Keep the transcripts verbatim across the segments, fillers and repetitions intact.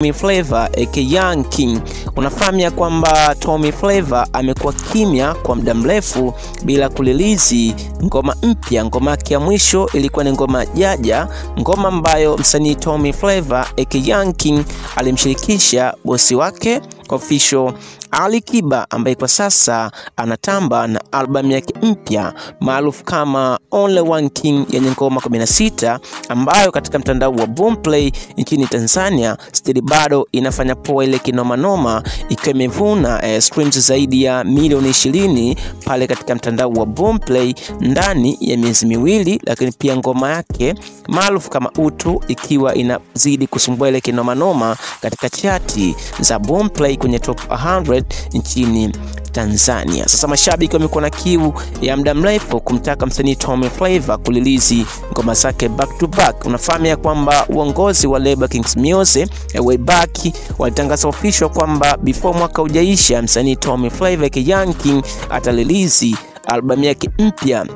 Tommy Flavour aka Young King. Unafahamu ya kwamba Tommy Flavour amekuwa kimya kwa muda mrefu bila kulilizi ngoma mpya. Ngoma yake ya mwisho ilikuwa ni ngoma Jaja, ngoma ambayo msanii Tommy Flavour aka Young King alimshirikisha bosi wake Official Alikiba, ambaye kwa sasa anatamba na albamu yake mpya maarufu kama Only One King yenye ngoma kumi na sita, ambayo katika mtandao wa Boomplay nchini Tanzania still bado inafanya poa ile kinoma noma, ikiwa imevuna eh, streams zaidi ya milioni ishirini pale katika mtandao wa Boomplay ndani ya miezi miwili. Lakini pia ngoma yake maarufu kama Utu ikiwa inazidi kusumbua ile kinoma noma katika chati za Boomplay kwenye top mia moja nchini Tanzania. Sasa mashabiki wamekuwa na kiu ya muda mrefu kumtaka msanii Tommy Flavour kulilizi ngoma zake back to back. Unafahamu kwamba uongozi wa leba Kings Music way back walitangaza official kwamba before mwaka ujaisha msanii Tommy Flavour ke Young King atalilizi albamu yake mpya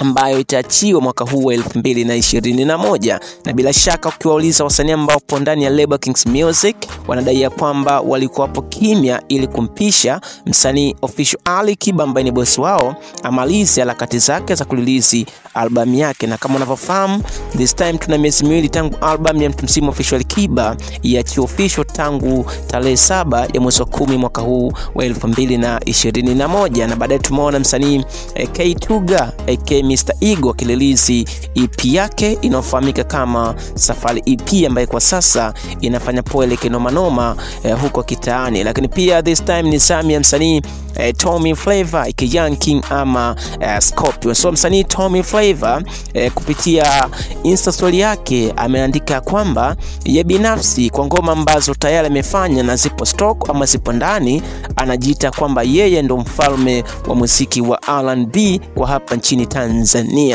ambayo itaachiwa mwaka huu wa elfu mbili na ishirini na moja. Na, na bila shaka ukiwauliza wasanii ambao wapo ndani ya leba Kings Music wanadai kwamba walikuwa hapo kimya ili kumpisha msanii Official Alikiba ambaye ni boss wao amalize harakati zake za kulilizi albamu yake. Na kama unavyofahamu, this time tuna miezi miwili tangu albamu ya mtumsimu Official Alikiba ya Official tangu tarehe saba ya mwezi wa kumi mwaka huu wa elfu mbili na ishirini na moja. Na baadaye tumeona msanii eh, K two ga aka mister Igo akililizi E P yake inayofahamika kama Safari E P, ambayo kwa sasa inafanya poa ile kinoma noma eh, huko kitaani. Lakini pia this time ni Sami ya msanii eh, Tommy Flavour aka Young King ama eh, Scorpio. So msanii Tommy Flavour eh, kupitia Insta story yake ameandika kwamba yeye binafsi kwa ngoma ambazo tayari amefanya na zipo stock ama zipo ndani, anajiita kwamba yeye ndo mfalme wa muziki wa R N B kwa hapa nchini Tanzania.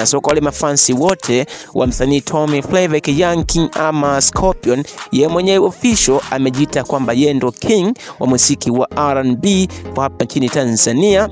So kwa wale mafansi wote wa msanii Tommy Flavour aka Young King ama Scorpion, yeye mwenyewe Official amejiita kwamba yeye ndo king wa muziki wa R N B kwa hapa nchini Tanzania,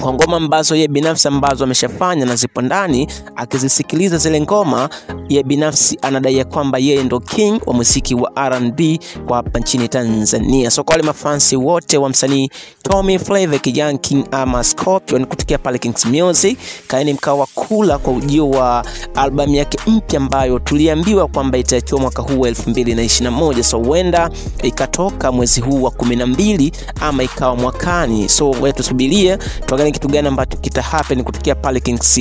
kwa ngoma ambazo yeye binafsi ambazo ameshafanya na zipo ndani. Akizisikiliza zile ngoma, yeye binafsi anadai kwamba yeye ndo king wa muziki wa R N B kwa hapa nchini Tanzania. So kwa wale mafansi wote wa msanii Tommy Flavour ke Young King ama Scorpion kutoka pale Kings Music, kaeni mkawa kula kwa ujio wa albamu yake mpya ambayo tuliambiwa kwamba itachoma mwaka huu elfu mbili na ishirini na moja. So wenda ikatoka mwezi huu wa kumi na mbili ama ikawa mwakani. So wetu subirie tuangalie kitu gani ambacho kita happen kutoka pale Kings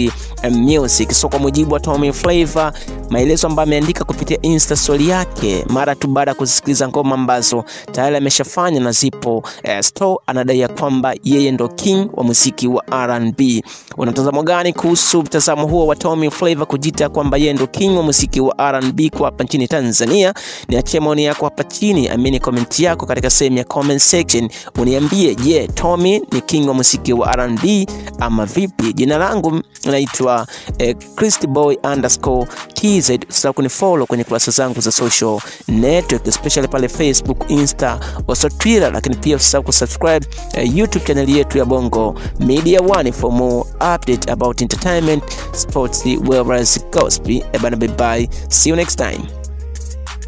Music. So kwa mujibu wa Tommy Flavour, maelezo ambayo ameandika kupitia Insta story yake mara tu baada kusikiliza ngoma ambazo tayari ameshafanya na zipo eh, store, anadai ya kwamba yeye ndo king wa muziki wa R N B. Unamtazamo gani kuhusu mtazamo huo wa Tommy Flavour kujiita kwamba yeye ndo king wa muziki wa R N B kwa hapa nchini Tanzania? Niachie maoni yako hapa chini, amini comment yako katika sehemu ya comment section. Uniambie, je, yeah, Tommy ni king wa muziki wa R N B ama vipi? Jina langu naitwa eh, christyboy_tz. Usisahau kunifollow kwenye kurasa zangu za social network, especially pale Facebook, Insta, also Twitter. Lakini pia usisahau kusubscribe eh, YouTube channel yetu ya Bongo Media One for more update about entertainment, sports, wellness, gossip. Bye bye. See you next time.